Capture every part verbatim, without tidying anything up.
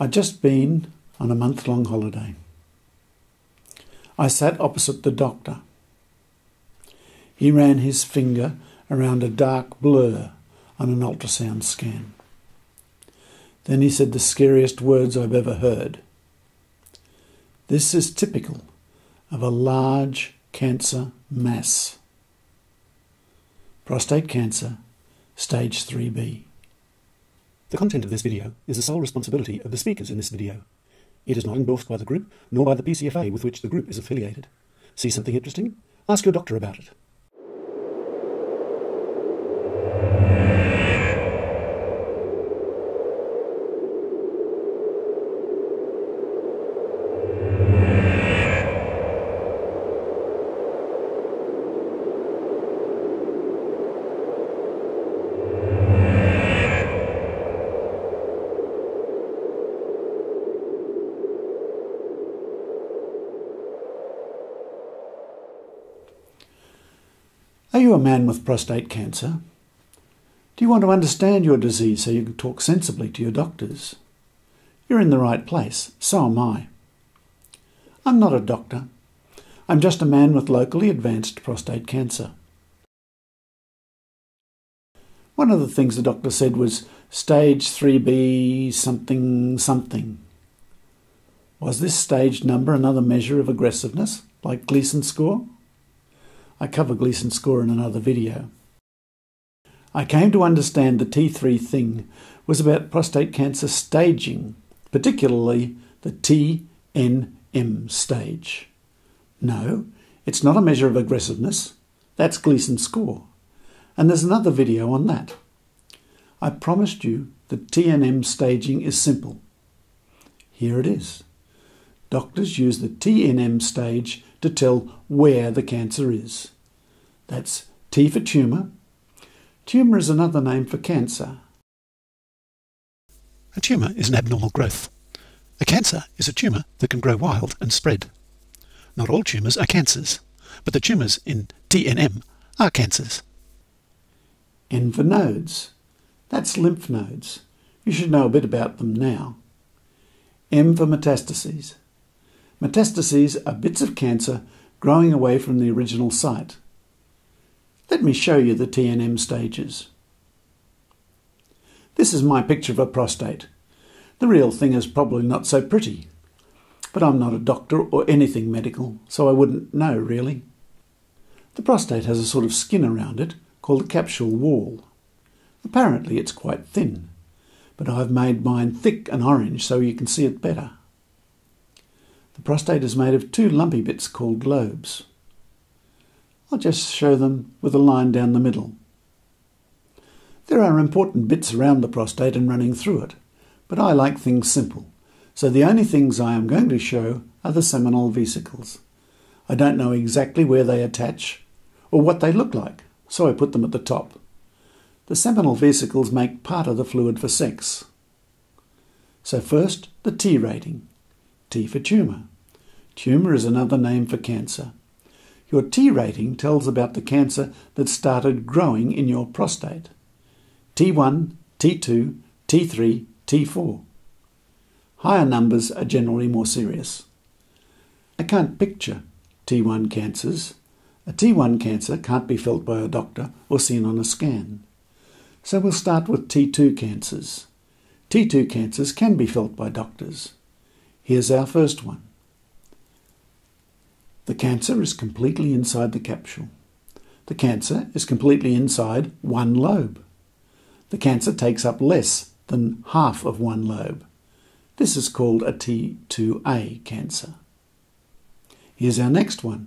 I'd just been on a month-long holiday. I sat opposite the doctor. He ran his finger around a dark blur on an ultrasound scan. Then he said the scariest words I've ever heard. "This is typical of a large cancer mass. Prostate cancer, stage three B. The content of this video is the sole responsibility of the speakers in this video. It is not endorsed by the group, nor by the P C F A with which the group is affiliated. See something interesting? Ask your doctor about it. Are you a man with prostate cancer? Do you want to understand your disease so you can talk sensibly to your doctors? You're in the right place, so am I. I'm not a doctor. I'm just a man with locally advanced prostate cancer. One of the things the doctor said was stage three B something something. Was this stage number another measure of aggressiveness, like Gleason score? I cover Gleason score in another video. I came to understand the T three thing was about prostate cancer staging, particularly the T N M stage. No, it's not a measure of aggressiveness. That's Gleason score. And there's another video on that. I promised you that T N M staging is simple. Here it is. Doctors use the T N M stage to tell where the cancer is. That's T for tumour. Tumour is another name for cancer. A tumour is an abnormal growth. A cancer is a tumour that can grow wild and spread. Not all tumours are cancers, but the tumours in T N M are cancers. N for nodes. That's lymph nodes. You should know a bit about them now. M for metastases. Metastases are bits of cancer growing away from the original site. Let me show you the T N M stages. This is my picture of a prostate. The real thing is probably not so pretty, but I'm not a doctor or anything medical, so I wouldn't know really. The prostate has a sort of skin around it called a capsule wall. Apparently it's quite thin, but I've made mine thick and orange so you can see it better. The prostate is made of two lumpy bits called lobes. I'll just show them with a line down the middle. There are important bits around the prostate and running through it, but I like things simple, so the only things I am going to show are the seminal vesicles. I don't know exactly where they attach or what they look like, so I put them at the top. The seminal vesicles make part of the fluid for sex. So first, the T rating. T for tumour. Tumour is another name for cancer. Your T rating tells about the cancer that started growing in your prostate. T one, T two, T three, T four. Higher numbers are generally more serious. I can't picture T one cancers. A T one cancer can't be felt by a doctor or seen on a scan. So we'll start with T two cancers. T two cancers can be felt by doctors. Here's our first one. The cancer is completely inside the capsule. The cancer is completely inside one lobe. The cancer takes up less than half of one lobe. This is called a T two A cancer. Here's our next one.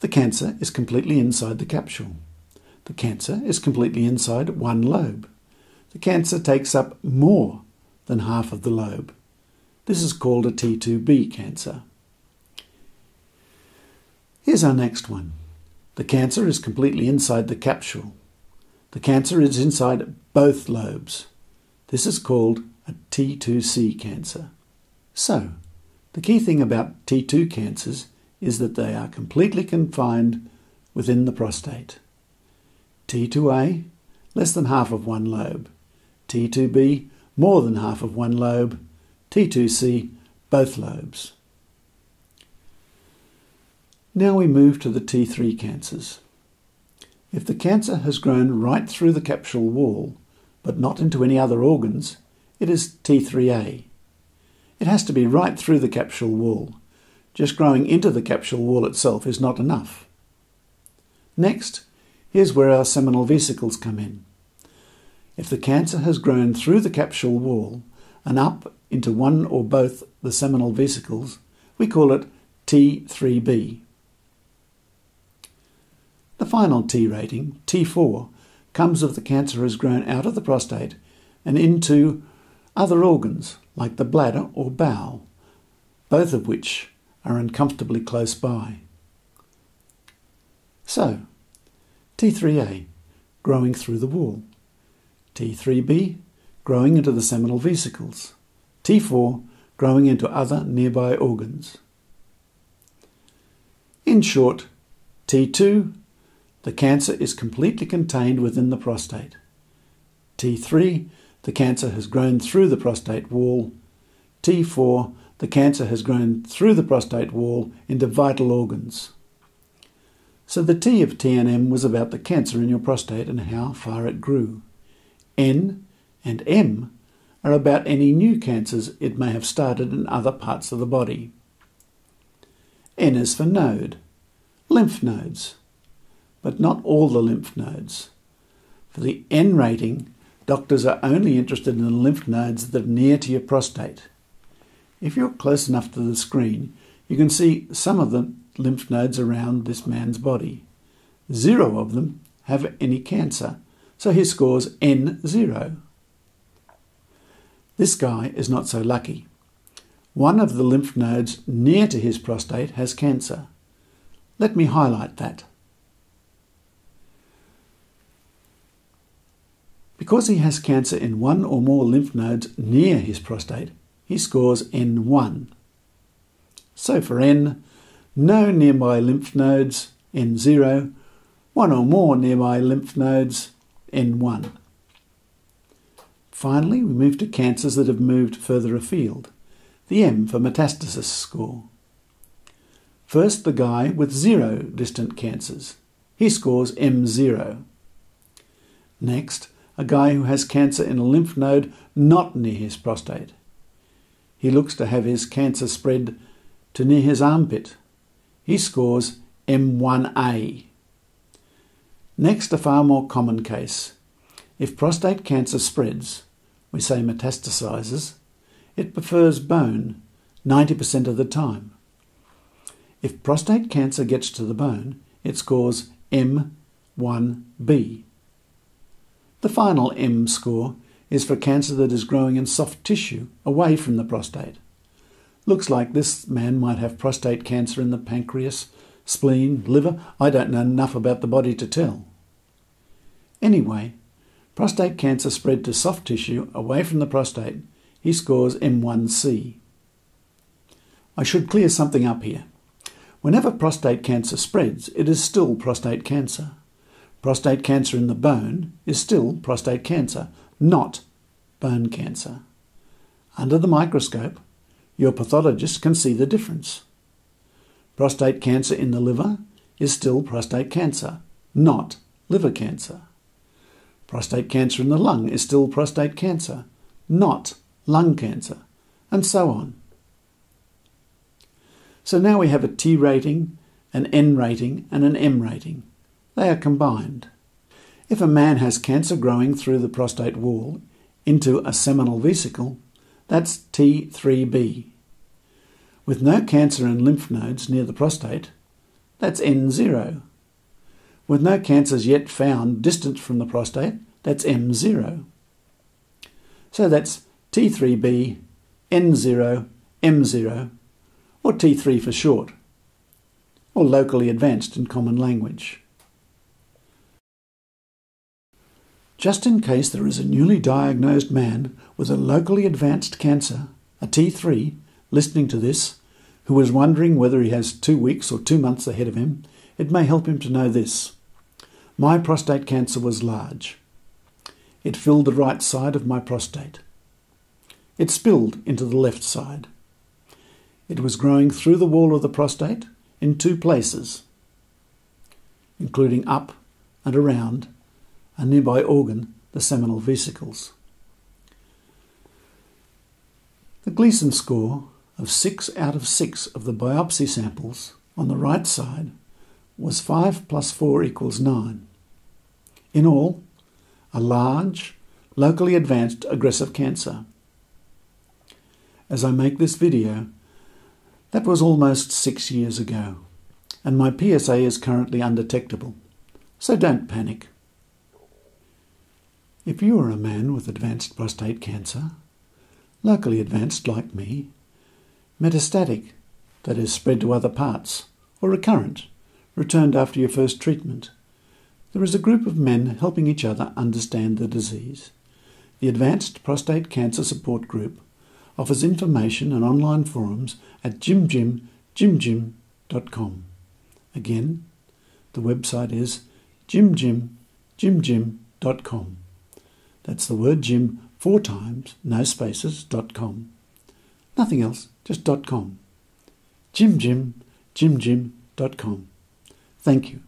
The cancer is completely inside the capsule. The cancer is completely inside one lobe. The cancer takes up more than half of the lobe. This is called a T two B cancer. Here's our next one. The cancer is completely inside the capsule. The cancer is inside both lobes. This is called a T two C cancer. So, the key thing about T two cancers is that they are completely confined within the prostate. T two A, less than half of one lobe. T two B, more than half of one lobe, T two C, both lobes. Now we move to the T three cancers. If the cancer has grown right through the capsule wall, but not into any other organs, it is T three A. It has to be right through the capsule wall. Just growing into the capsule wall itself is not enough. Next, here's where our seminal vesicles come in. If the cancer has grown through the capsule wall and up into one or both the seminal vesicles, we call it T three B. The final T rating, T four, comes if the cancer has grown out of the prostate and into other organs like the bladder or bowel, both of which are uncomfortably close by. So, T three A, growing through the wall, T three B, growing into the seminal vesicles, T four, growing into other nearby organs. In short, T two, the cancer is completely contained within the prostate. T three, the cancer has grown through the prostate wall. T four, the cancer has grown through the prostate wall into vital organs. So the T of T N M was about the cancer in your prostate and how far it grew. N and M are about any new cancers it may have started in other parts of the body. N is for node, lymph nodes, but not all the lymph nodes. For the N rating, doctors are only interested in the lymph nodes that are near to your prostate. If you're close enough to the screen, you can see some of the lymph nodes around this man's body. Zero of them have any cancer, so he scores N zero. This guy is not so lucky. One of the lymph nodes near to his prostate has cancer. Let me highlight that. Because he has cancer in one or more lymph nodes near his prostate, he scores N one. So for N, no nearby lymph nodes, N zero, one or more nearby lymph nodes, N one. Finally, we move to cancers that have moved further afield, the M for metastasis score. First, the guy with zero distant cancers. He scores M zero. Next, a guy who has cancer in a lymph node not near his prostate. He looks to have his cancer spread to near his armpit. He scores M one A. Next, a far more common case. If prostate cancer spreads, we say metastasizes, it prefers bone ninety percent of the time. If prostate cancer gets to the bone, it scores M one B. The final M score is for cancer that is growing in soft tissue away from the prostate. Looks like this man might have prostate cancer in the pancreas, spleen, liver. I don't know enough about the body to tell. Anyway, prostate cancer spread to soft tissue away from the prostate. He scores M one C. I should clear something up here. Whenever prostate cancer spreads, it is still prostate cancer. Prostate cancer in the bone is still prostate cancer, not bone cancer. Under the microscope, your pathologist can see the difference. Prostate cancer in the liver is still prostate cancer, not liver cancer. Prostate cancer in the lung is still prostate cancer, not lung cancer, and so on. So now we have a T rating, an N rating, and an M rating. They are combined. If a man has cancer growing through the prostate wall into a seminal vesicle, that's T three B. With no cancer in lymph nodes near the prostate, that's N zero. With no cancers yet found distant from the prostate, that's M zero. So that's T three B, N zero, M zero, or T three for short, or locally advanced in common language. Just in case there is a newly diagnosed man with a locally advanced cancer, a T three, listening to this, who is wondering whether he has two weeks or two months ahead of him, it may help him to know this. My prostate cancer was large. It filled the right side of my prostate. It spilled into the left side. It was growing through the wall of the prostate in two places, including up and around a nearby organ, the seminal vesicles. The Gleason score of six out of six of the biopsy samples on the right side was five plus four equals nine. In all, a large, locally advanced aggressive cancer. As I make this video, that was almost six years ago, and my P S A is currently undetectable, so don't panic. If you are a man with advanced prostate cancer, locally advanced like me, metastatic, that is spread to other parts, or recurrent, returned after your first treatment, there is a group of men helping each other understand the disease. The Advanced Prostate Cancer Support Group offers information and online forums at jim jim jim jim dot com. Again, the website is jim jim jim jim dot com. That's the word Jim four times, no spaces, dot com. Nothing else, just dot com. jim jim jim jim dot com. Thank you.